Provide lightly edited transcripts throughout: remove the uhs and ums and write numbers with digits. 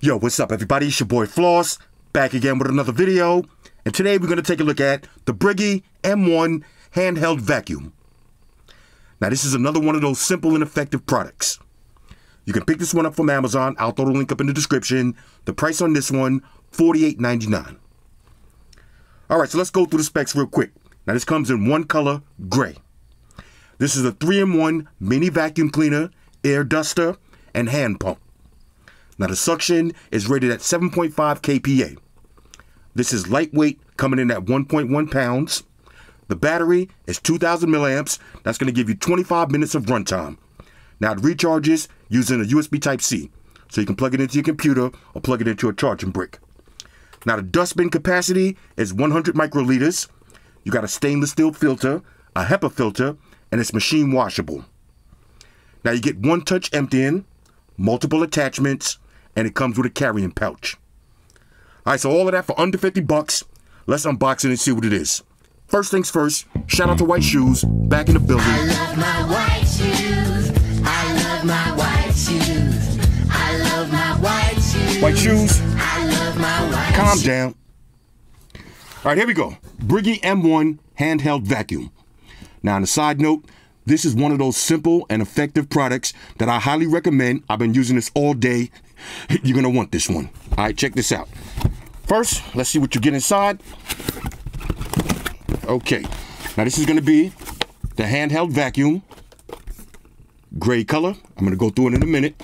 Yo, what's up everybody, it's your boy Floss, back again with another video, and today we're going to take a look at the Brigii M1 Handheld Vacuum. Now this is another one of those simple and effective products. You can pick this one up from Amazon, I'll throw the link up in the description. The price on this one, $48.99. Alright, so let's go through the specs real quick. Now this comes in one color, gray. This is a 3-in-1 mini vacuum cleaner, air duster, and hand pump. Now the suction is rated at 7.5 kPa. This is lightweight, coming in at 1.1 pounds. The battery is 2,000 milliamps. That's going to give you 25 minutes of runtime. Now it recharges using a USB Type-C. So you can plug it into your computer or plug it into a charging brick. Now the dustbin capacity is 100 microliters. You got a stainless steel filter, a HEPA filter, and it's machine washable. Now you get one touch empty in, multiple attachments, and it comes with a carrying pouch. Alright, so all of that for under 50 bucks. Let's unbox it and see what it is. First things first, shout out to White Shoes, back in the building. I love my white shoes. I love my white shoes. I love my white shoes. White shoes. I love my white shoes. Calm down. Alright, here we go. Brigii M1 Handheld Vacuum. Now, on a side note, this is one of those simple and effective products that I highly recommend. I've been using this all day. You're gonna want this one. All right, check this out. First, let's see what you get inside. Okay, now this is gonna be the handheld vacuum, gray color. I'm gonna go through it in a minute.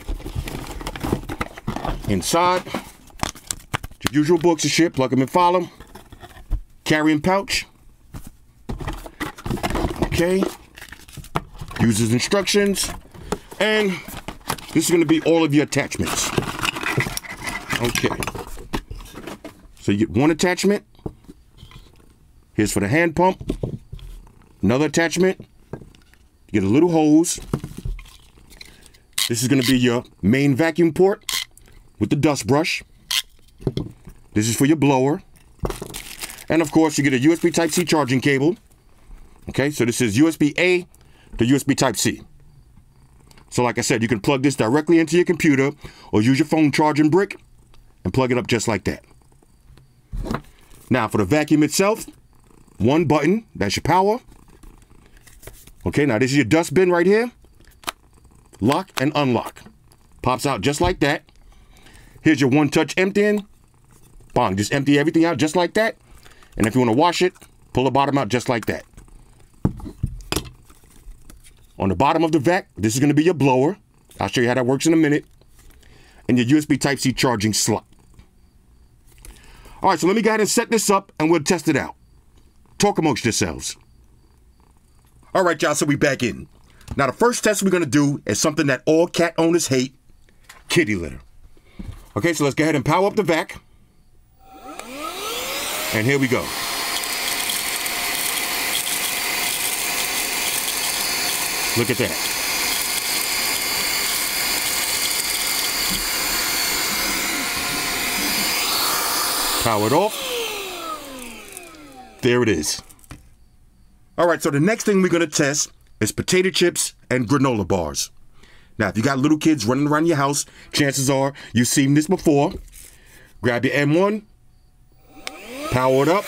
Inside, the usual books and shit, plug them and file them. Carrying pouch. Okay. Uses instructions, and this is going to be all of your attachments. Okay, so you get one attachment. Here's for the hand pump. Another attachment. You get a little hose. This is going to be your main vacuum port with the dust brush. This is for your blower, and of course you get a USB Type-C charging cable. Okay, so this is USB-A to USB Type-C. So like I said, you can plug this directly into your computer or use your phone charging brick and plug it up just like that. Now for the vacuum itself, one button, that's your power. Okay, now this is your dust bin right here. Lock and unlock. Pops out just like that. Here's your one-touch emptying. Bong, just empty everything out just like that. And if you want to wash it, pull the bottom out just like that. On the bottom of the vac, this is going to be your blower. I'll show you how that works in a minute. And your USB Type-C charging slot. All right, so let me go ahead and set this up and we'll test it out. Talk amongst yourselves. All right, y'all, so we back in. Now, the first test we're going to do is something that all cat owners hate, kitty litter. Okay, so let's go ahead and power up the vac. And here we go. Look at that. Power it off. There it is. All right, so the next thing we're going to test is potato chips and granola bars. Now, if you got little kids running around your house, chances are you've seen this before. Grab your M1, power it up.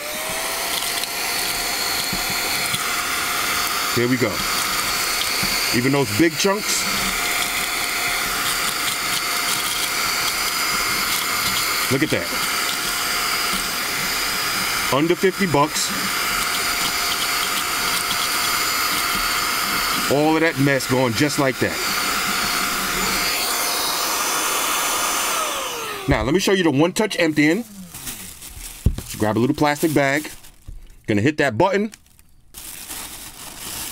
Here we go. Even those big chunks. Look at that. Under 50 bucks. All of that mess going just like that. Now, let me show you the one-touch emptying. Grab a little plastic bag. Gonna hit that button.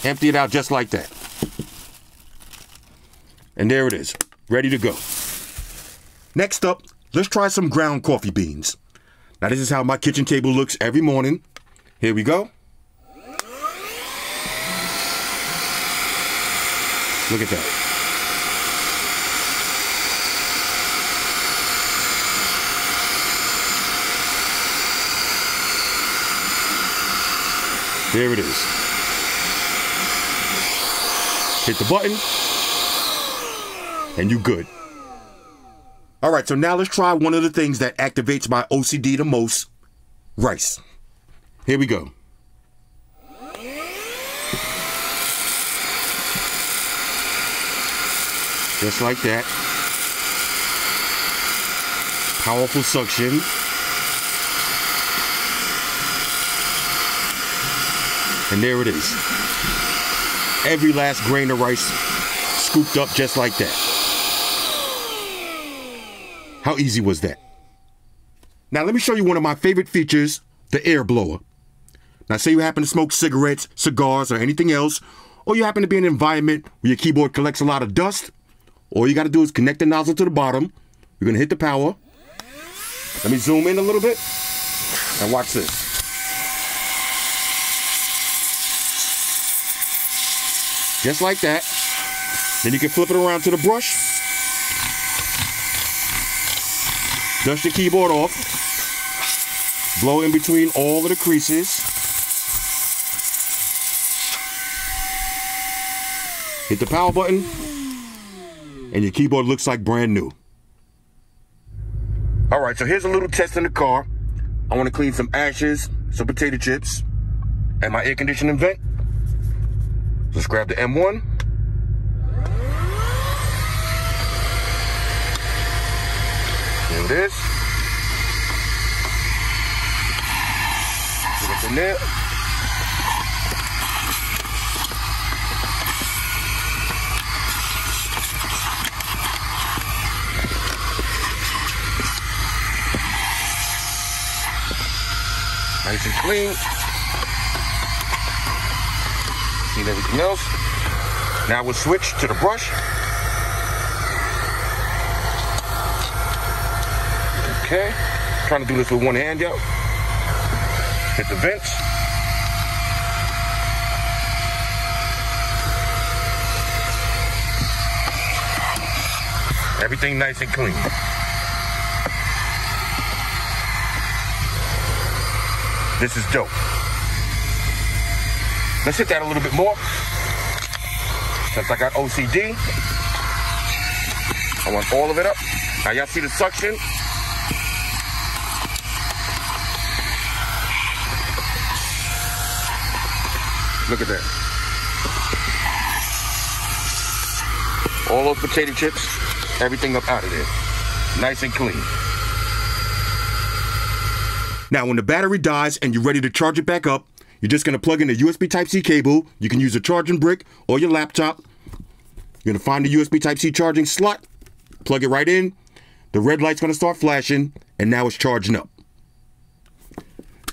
Empty it out just like that. And there it is, ready to go. Next up, let's try some ground coffee beans. Now this is how my kitchen table looks every morning. Here we go. Look at that. There it is. Hit the button. And you good. All right, so now let's try one of the things that activates my OCD the most, rice. Here we go. Just like that. Powerful suction. And there it is. Every last grain of rice scooped up just like that. How easy was that? Now let me show you one of my favorite features, the air blower. Now say you happen to smoke cigarettes, cigars, or anything else, or you happen to be in an environment where your keyboard collects a lot of dust. All you gotta do is connect the nozzle to the bottom. You're gonna hit the power. Let me zoom in a little bit and watch this. Just like that. Then you can flip it around to the brush. Dust your keyboard off. Blow in between all of the creases. Hit the power button. And your keyboard looks like brand new. All right, so here's a little test in the car. I want to clean some ashes, some potato chips, and my air conditioning vent. Let's grab the M1. There it is. Put it in there. Nice and clean. And everything else. Now we'll switch to the brush. Okay, trying to do this with one hand out. Hit the vents. Everything nice and clean. This is dope. Let's hit that a little bit more. Since I got OCD, I want all of it up. Now y'all see the suction? Look at that. All those potato chips, everything up out of there. Nice and clean. Now when the battery dies and you're ready to charge it back up, you're just gonna plug in a USB Type-C cable. You can use a charging brick or your laptop. You're gonna find the USB Type-C charging slot, plug it right in. The red light's gonna start flashing, and now it's charging up.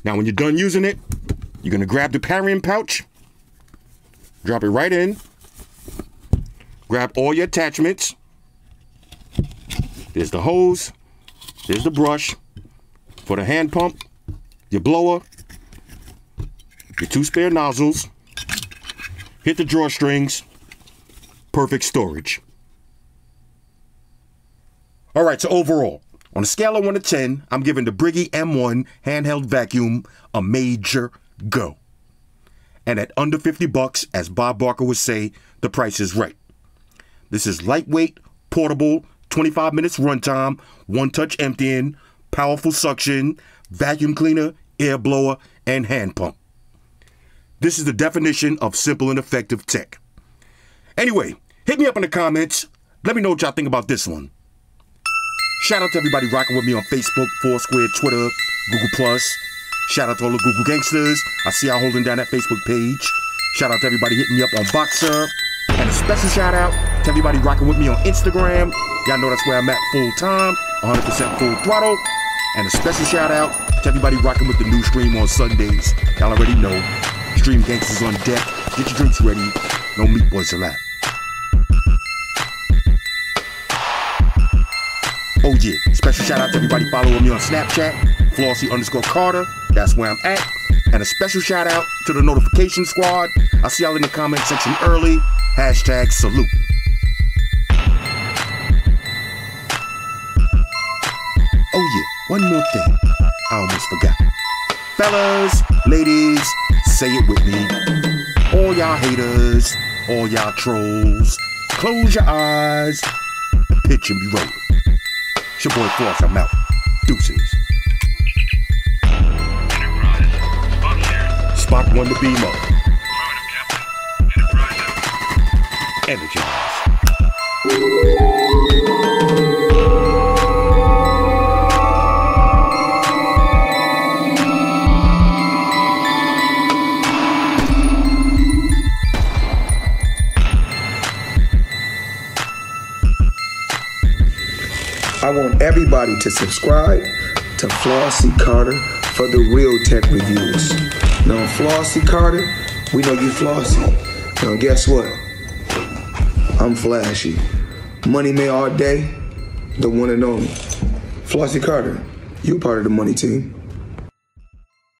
Now when you're done using it, you're gonna grab the carrying pouch, drop it right in, grab all your attachments. There's the hose, there's the brush, for the hand pump, your blower, your two spare nozzles, hit the drawstrings, perfect storage. All right, so overall, on a scale of 1 to 10, I'm giving the Brigii M1 handheld vacuum a major go. And at under 50 bucks, as Bob Barker would say, the price is right. This is lightweight, portable, 25 minutes runtime, one-touch emptying, powerful suction, vacuum cleaner, air blower, and hand pump. This is the definition of simple and effective tech. Anyway, hit me up in the comments. Let me know what y'all think about this one. Shout out to everybody rocking with me on Facebook, Foursquare, Twitter, Google+. Shout out to all the Google gangsters. I see y'all holding down that Facebook page. Shout out to everybody hitting me up on Boxer. And a special shout out to everybody rocking with me on Instagram. Y'all know that's where I'm at full time, 100% full throttle. And a special shout out to everybody rocking with the new stream on Sundays. Y'all already know. Stream Gangsters on deck. Get your drinks ready. No meat boys allowed. Oh yeah. Special shout out to everybody following me on Snapchat. Flossy_Carter. That's where I'm at. And a special shout out to the notification squad. I see y'all in the comment section early. #salute. Oh yeah. One more thing. I almost forgot. Fellas, ladies, say it with me. All y'all haters, all y'all trolls, close your eyes, the picture be rolling. It's your boy Floss, I'm out. Deuces. Spock 1 to beam up. Energize. I want everybody to subscribe to Flossy Carter for the real tech reviews. Now, Flossy Carter, we know you flossy. Now, guess what? I'm flashy. Money man all day, the one and only. Flossy Carter, you're part of the money team.